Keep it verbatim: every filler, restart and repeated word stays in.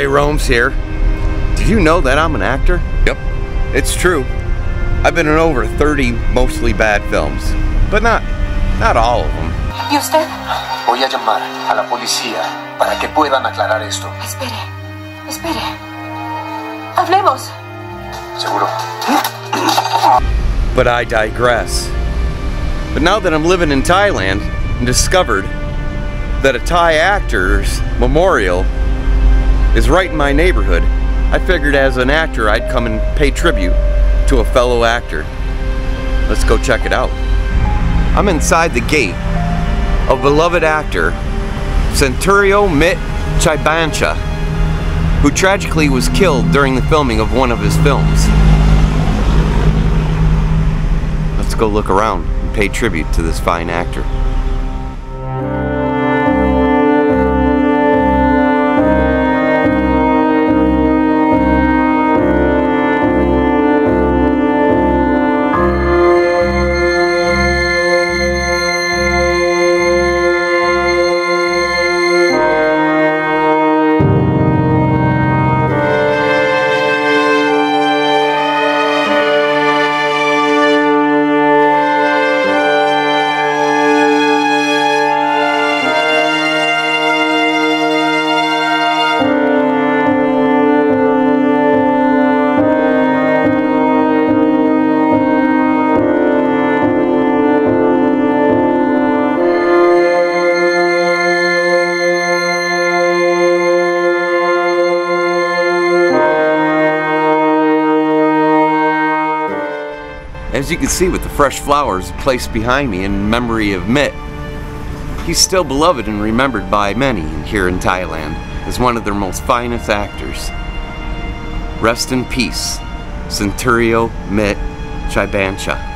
Ray Roams here. Did you know that I'm an actor? Yep, it's true. I've been in over thirty mostly bad films, but not, not all of them. ¿Y usted? Voy a llamar a la policía para que puedan aclarar esto. Espere, espere. Hablemos. Seguro. But I digress. But now that I'm living in Thailand and discovered that a Thai actor's memorial is right in my neighborhood, I figured as an actor I'd come and pay tribute to a fellow actor. Let's go check it out. I'm inside the gate of beloved actor Centurio Mitr Chaibancha, who tragically was killed during the filming of one of his films. Let's go look around and pay tribute to this fine actor. As you can see with the fresh flowers placed behind me in memory of Mit, he's still beloved and remembered by many here in Thailand as one of their most finest actors. Rest in peace, Centurio Mitr Chaibancha.